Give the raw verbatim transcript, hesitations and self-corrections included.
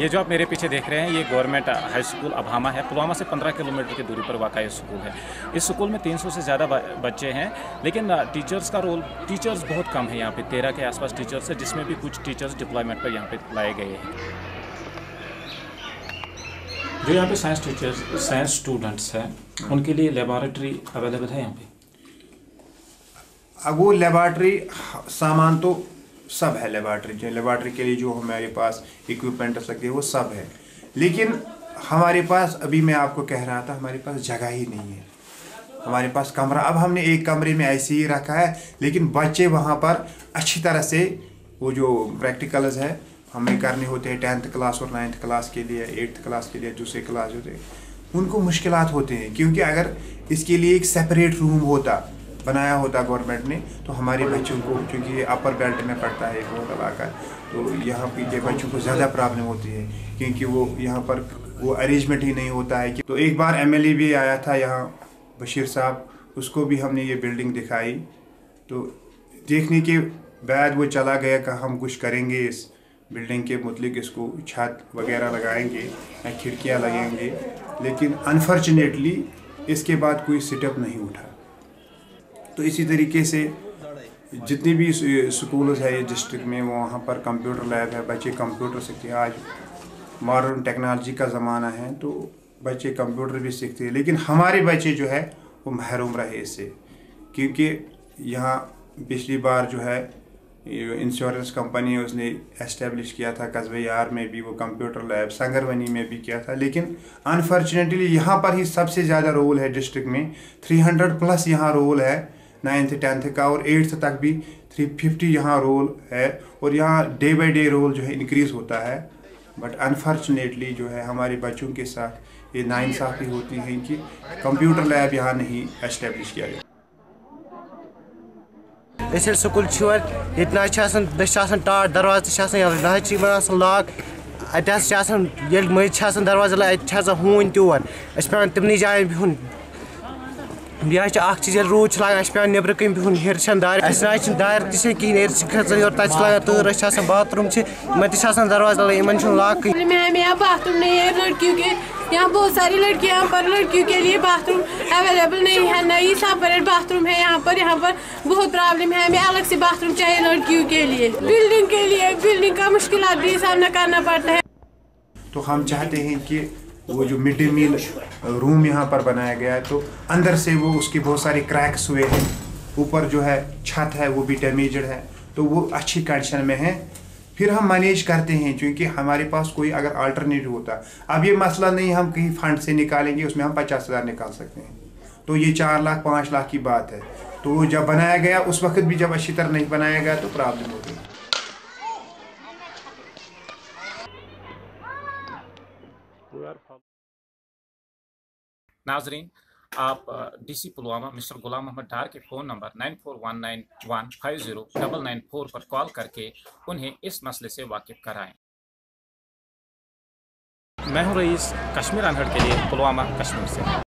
ये जो आप मेरे पीछे देख रहे हैं ये गवर्नमेंट हाई स्कूल अभामा है। पुलवामा से पंद्रह किलोमीटर की दूरी पर वाक़ ये स्कूल है। इस स्कूल में तीन सौ से ज़्यादा बच्चे हैं, लेकिन टीचर्स का रोल टीचर्स बहुत कम है। यहाँ पे तेरह के आसपास टीचर्स है, जिसमें भी कुछ टीचर्स डिप्लॉयमेंट पर यहाँ पे लाए गए हैं। जो यहाँ पे साइंस टीचर्स साइंस स्टूडेंट्स हैं उनके लिए लेबॉरेटरी अवेलेबल है यहाँ पे। वो लेबॉरेटरी सामान तो सब है, लेबॉरेटरी जो लेबॉरेटरी के लिए जो हमारे पास इक्विपमेंट रख सकते हैं वो सब है, लेकिन हमारे पास अभी मैं आपको कह रहा था हमारे पास जगह ही नहीं है। हमारे पास कमरा, अब हमने एक कमरे में ऐसे ही रखा है, लेकिन बच्चे वहाँ पर अच्छी तरह से वो जो प्रैक्टिकल्स है हमें करने होते हैं टेंथ क्लास और नाइन्थ क्लास के लिए, एट्थ क्लास के लिए, दूसरे क्लास होते हैं उनको मुश्किल होते हैं, क्योंकि अगर इसके लिए एक सेपरेट रूम होता बनाया होता गवर्नमेंट ने तो हमारे बच्चों को, क्योंकि ये अपर बेल्ट में पड़ता है एक और इलाका, तो यहाँ पे बच्चों को ज़्यादा प्रॉब्लम होती है, क्योंकि वो यहाँ पर वो अरेंजमेंट ही नहीं होता है। कि तो एक बार एमएलए भी आया था यहाँ बशीर साहब, उसको भी हमने ये बिल्डिंग दिखाई, तो देखने के बाद वो चला गया, कहा हम कुछ करेंगे इस बिल्डिंग के मतलब इसको छत वगैरह लगाएंगे या खिड़कियाँ लगेंगे, लेकिन अनफॉर्चुनेटली इसके बाद कोई स्टेप नहीं उठा। तो इसी तरीके से जितने भी स्कूल्स है डिस्ट्रिक्ट में वहाँ पर कंप्यूटर लैब है, बच्चे कंप्यूटर सीखते हैं। आज मॉडर्न टेक्नोलॉजी का ज़माना है तो बच्चे कंप्यूटर भी सीखते हैं, लेकिन हमारे बच्चे जो है वो महरूम रहे इससे, क्योंकि यहाँ पिछली बार जो है इंश्योरेंस कंपनी उसने एस्टेब्लिश किया था, कस्बे यार में भी वो कंप्यूटर लैब, संगरवनी में भी किया था, लेकिन अनफॉर्चुनेटली यहाँ पर ही सबसे ज़्यादा रोल है डिस्ट्रिक्ट में। तीन सौ प्लस यहाँ रोल है नाइन्थ टेंथ का और एट्थ तक भी तीन सौ पचास यहाँ रोल है, और यहाँ डे बाय डे रोल जो है इंक्रीज़ होता है। बट अनफॉर्चुनेटली जो है हमारे बच्चों के साथ ये नाइंसाफ़ी होती है कि कंप्यूटर लैब यहाँ नहीं एस्टेब्लिश किया गया। ऐसे स्कूल ये टाट दरवाजा ना लाक अत मजन दरवाजा लाइन हूं तौर पे तमन जान बिहुन यह चीज़ ये रूद लागान पे नबर कम बिहुन हिर दार अच्छे दार तीन कहीं लगा तर बाथरूम इन दरवाजा इन लाक। बाथरूम नहीं है लड़कियों के, यहाँ बहुत सारी लड़कियाँ पर लड़कियों के लिए बाथरूम अवेलेबल नहीं है, ना ही सेपरेट बाथरूम है यहाँ पर। यहाँ पर बहुत प्रॉब्लम है, हमें अलग से बाथरूम चाहिए लड़कियों के लिए। बिल्डिंग के लिए बिल्डिंग का मुश्किल भी सामना करना पड़ता है। तो हम चाहते हैं कि वो जो मिड डे मील रूम यहाँ पर बनाया गया है तो अंदर से वो उसके बहुत सारे क्रैक्स हुए हैं, ऊपर जो है छत है वो भी डैमेजड है, तो वो अच्छी कंडीशन में है, फिर हम मैनेज करते हैं। क्योंकि हमारे पास कोई अगर अल्टरनेटिव होता, अब ये मसला नहीं हम कहीं फंड से निकालेंगे, उसमें हम पचास हज़ार निकाल सकते हैं, तो ये चार लाख पाँच लाख की बात है। तो जब बनाया गया उस वक्त भी जब अच्छी तरह नहीं बनाया गया तो प्रॉब्लम हो गई। नाजरीन, आप डीसी पुलवामा मिस्टर गुलाम मोहम्मद ढार के phone number nine four one nine one five zero double nine four पर कॉल करके उन्हें इस मसले से वाकिफ़ कराएं। मैं हूं रईस, कश्मीर अनहर्ड के लिए पुलवामा कश्मीर से।